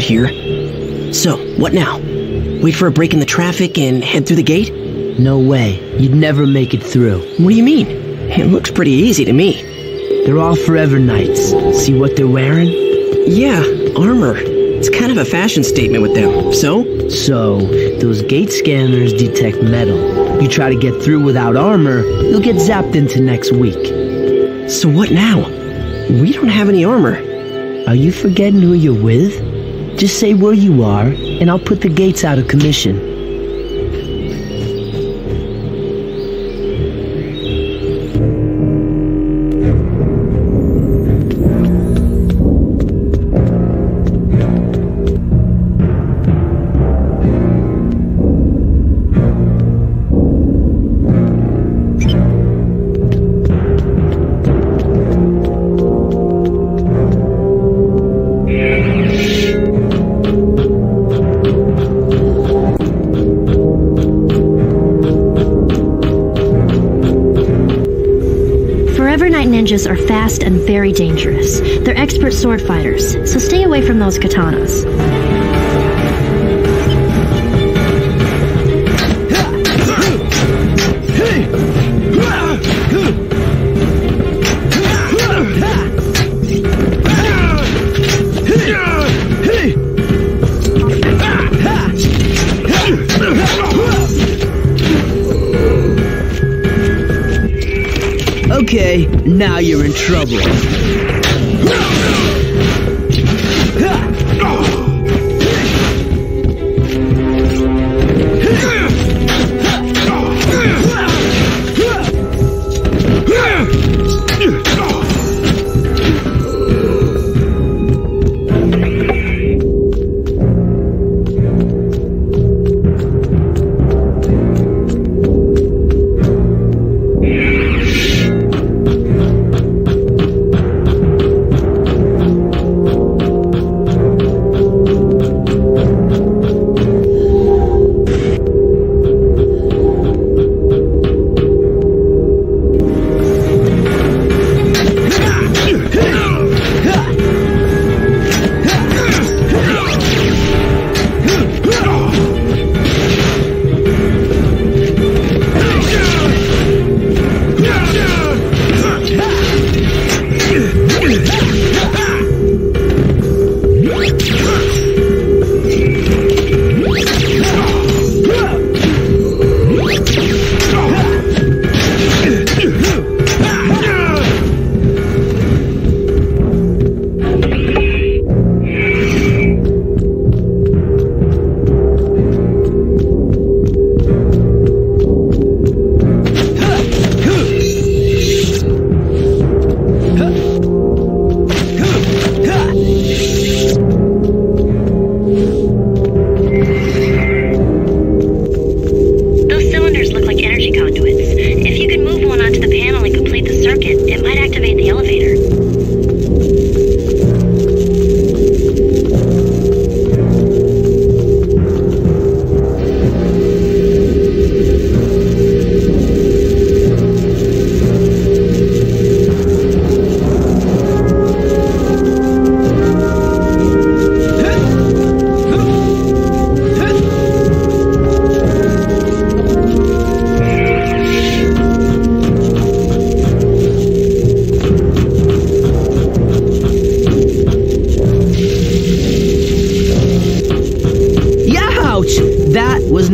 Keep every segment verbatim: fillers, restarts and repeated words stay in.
out here. So, what now? Wait for a break in the traffic and head through the gate? No way. You'd never make it through. What do you mean? It looks pretty easy to me. They're all Forever Knights. See what they're wearing? Yeah, armor. It's kind of a fashion statement with them. So? So, those gate scanners detect metal. You try to get through without armor, you'll get zapped into next week. So what now? We don't have any armor. Are you forgetting who you're with? Just say where you are, and I'll put the gates out of commission. Ninjas are fast and very dangerous. They're expert sword fighters, so stay away from those katanas. Okay, now you're in trouble.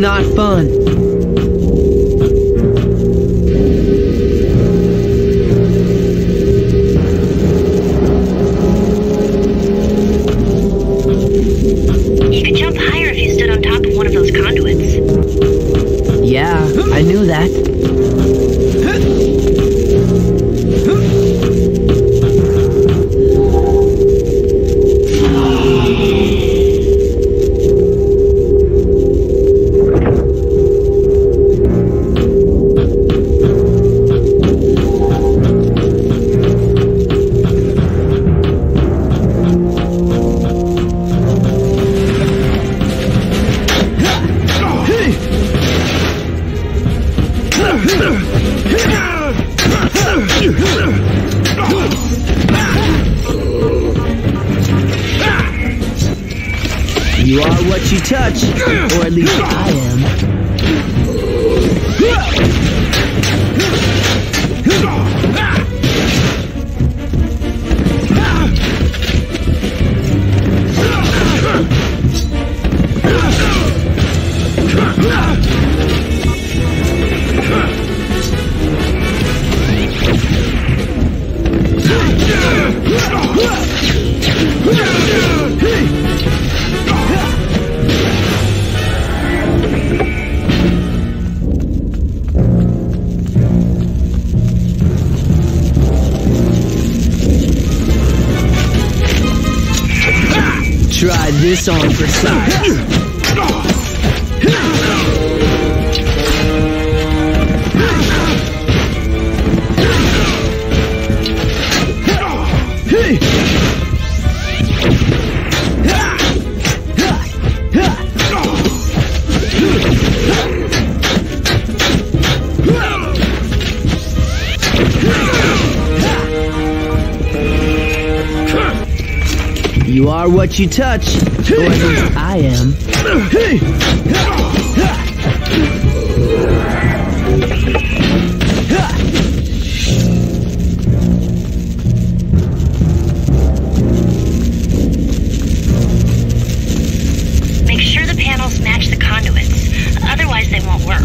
Not fun. You could jump higher if you stood on top of one of those conduits. Yeah, I knew that. Ugh! you touch. Or at least I am. Try this on for size. You are what you touch, or at least I am. Make sure the panels match the conduits, otherwise they won't work.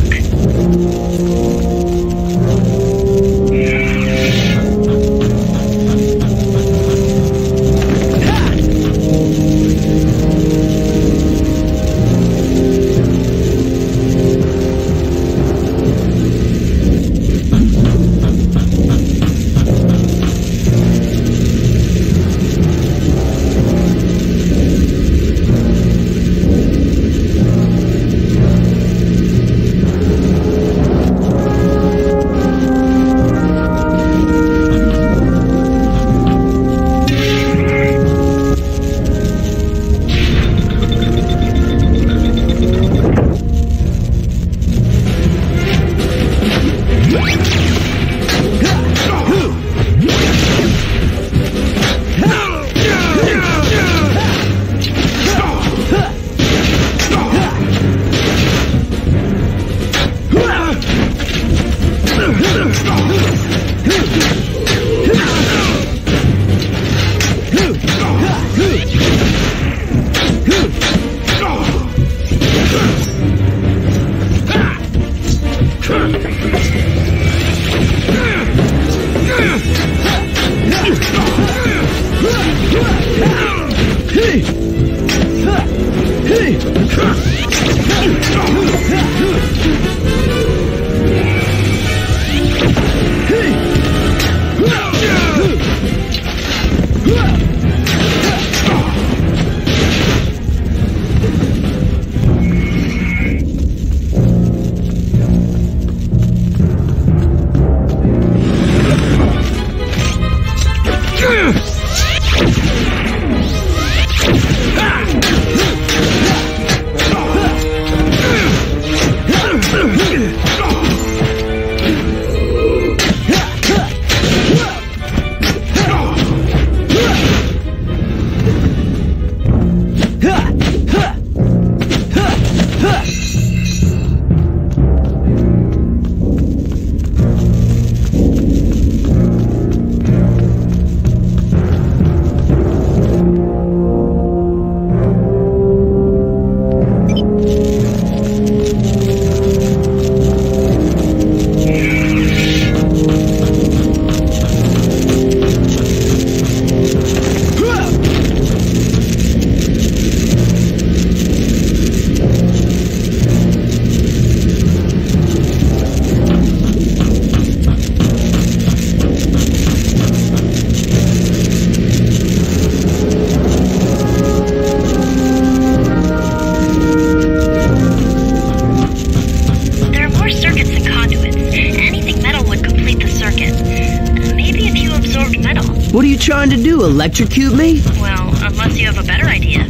What are you trying to do, electrocute me? Well, unless you have a better idea.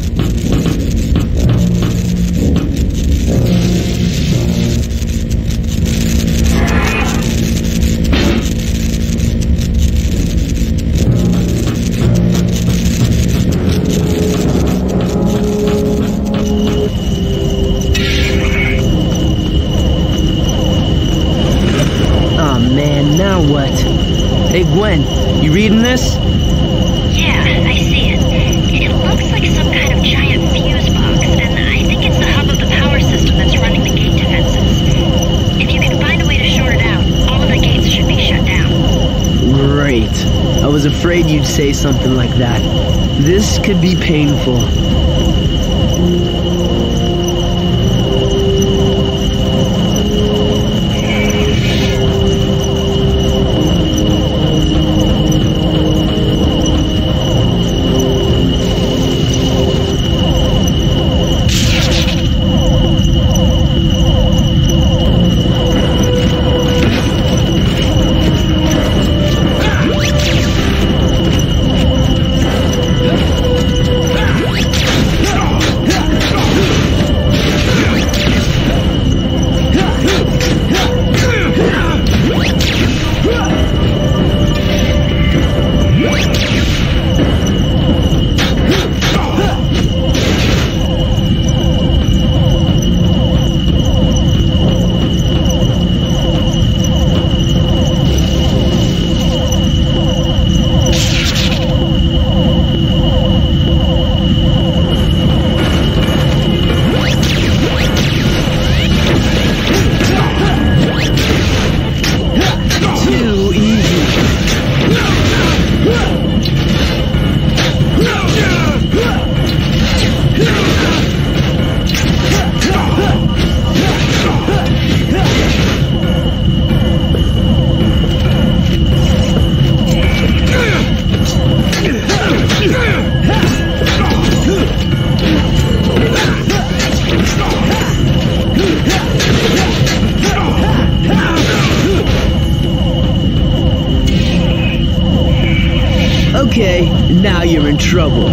Gwen, you reading this? Yeah, I see it. It looks like some kind of giant fuse box, and I think it's the hub of the power system that's running the gate defenses. If you can find a way to short it out, all of the gates should be shut down. Great. I was afraid you'd say something like that. This could be painful. Okay, now you're in trouble.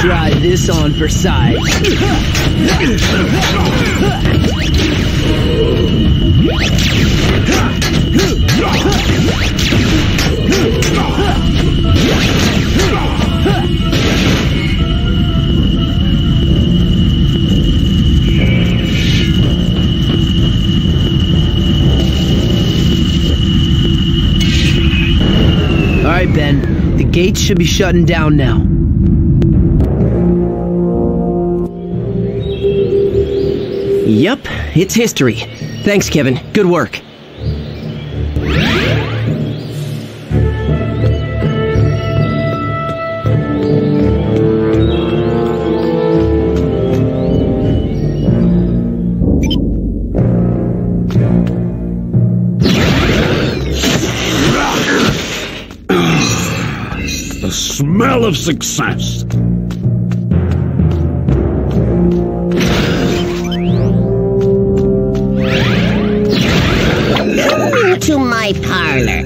Try this on for size. All right, Ben, the gates should be shutting down now. Yep, it's history. Thanks, Kevin. Good work. The smell of success. To my parlor.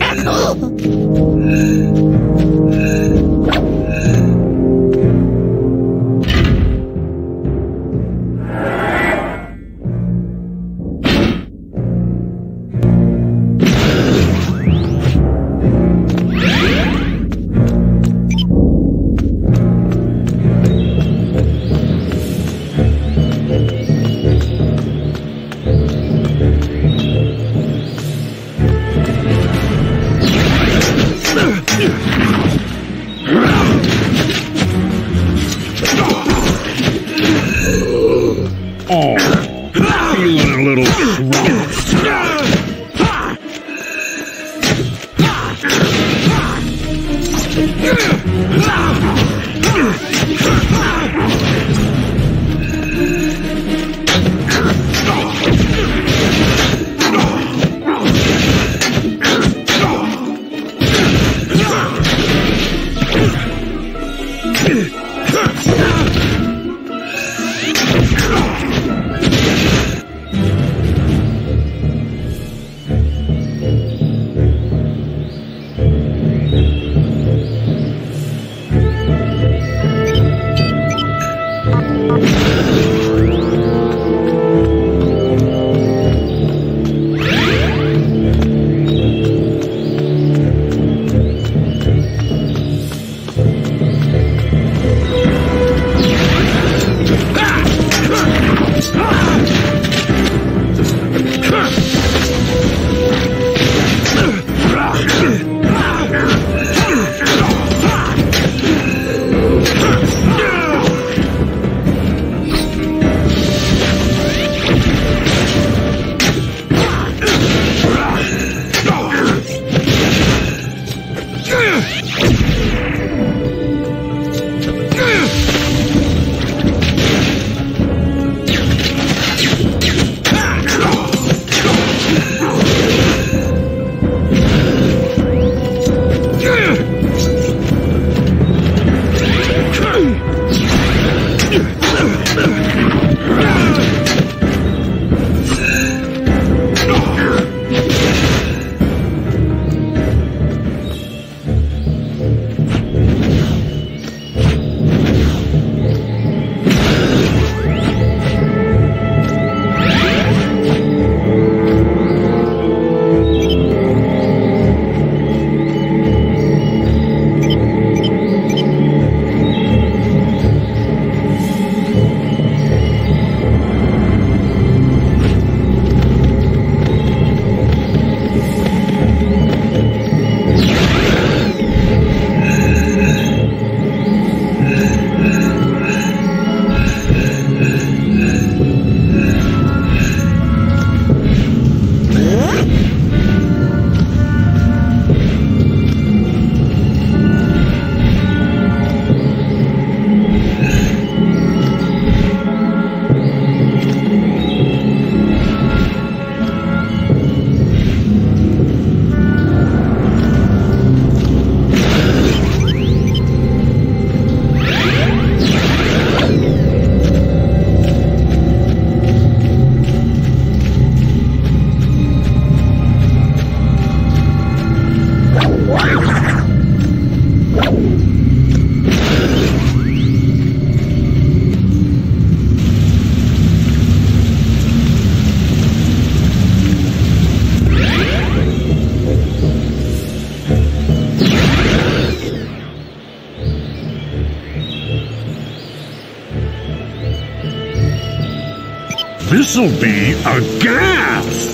This'll be a gas!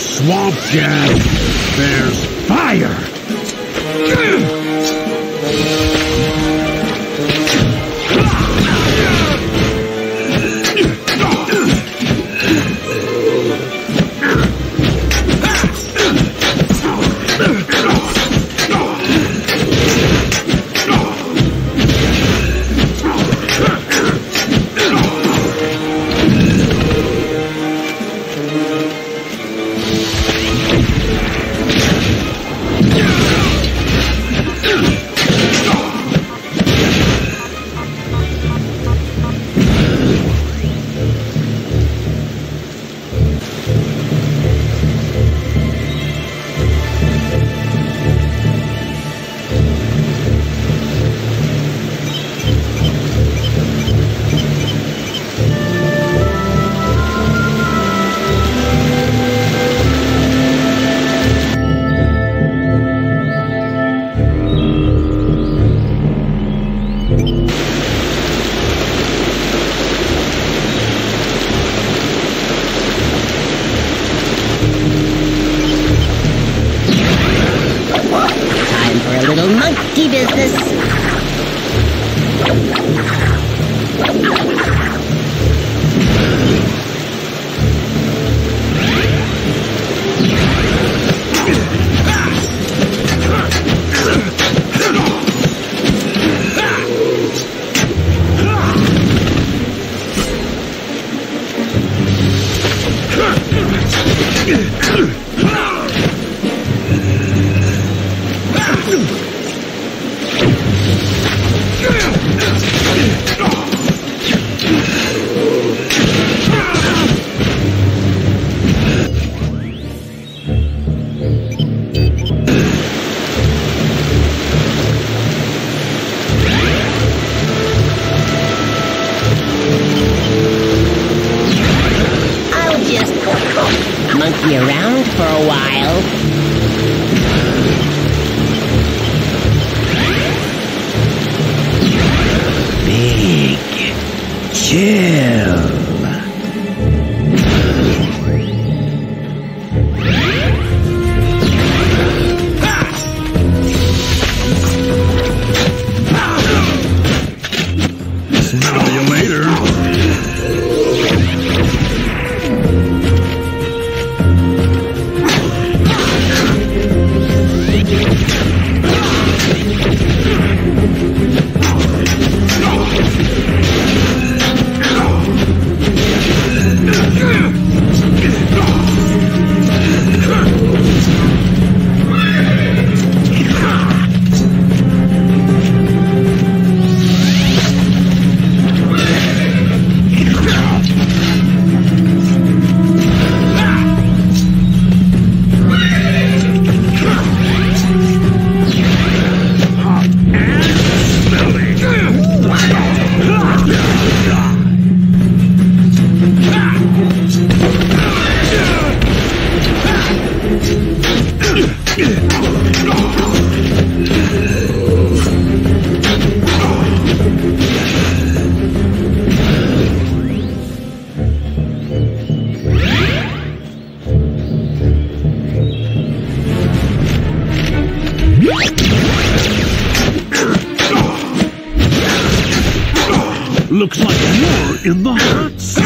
Swamp jam, there's fire! Yeah! their little monkey business. Monkey around for a while. Big chill. Looks like more in the hearts.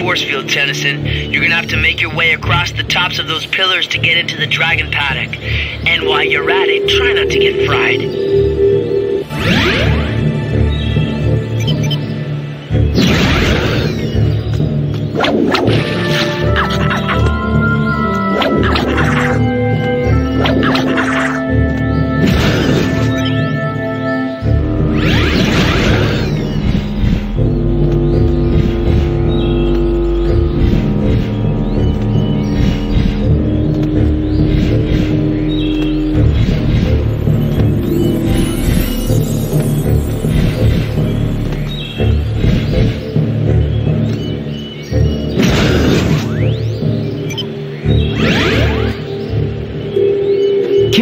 Force field, Tennyson. You're gonna have to make your way across the tops of those pillars to get into the dragon paddock. And while you're at it, try not to get fried.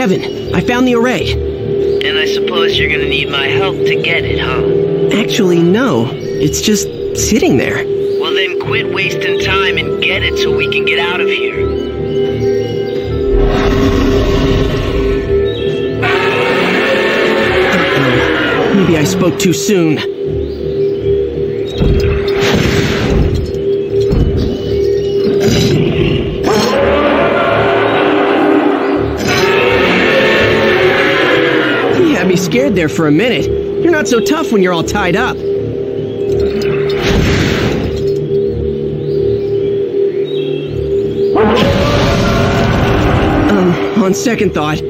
Kevin, I found the array. And I suppose you're gonna need my help to get it, huh? Actually, no. It's just sitting there. Well then quit wasting time and get it so we can get out of here. Maybe I spoke too soon. You had me scared there for a minute. You're not so tough when you're all tied up. Um, on second thought,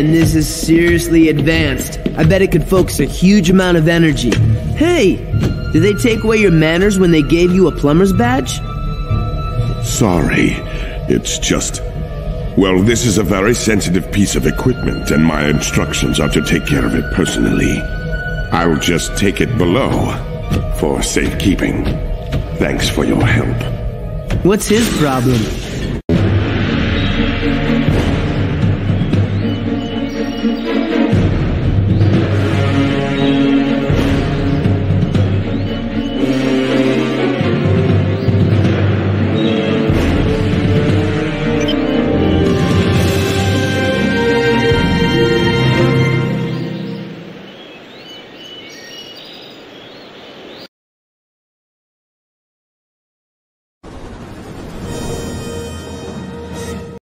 this is seriously advanced. I bet it could focus a huge amount of energy. Hey, did they take away your manners when they gave you a plumber's badge? Sorry, it's just... Well, this is a very sensitive piece of equipment, and my instructions are to take care of it personally. I'll just take it below for safekeeping. Thanks for your help. What's his problem?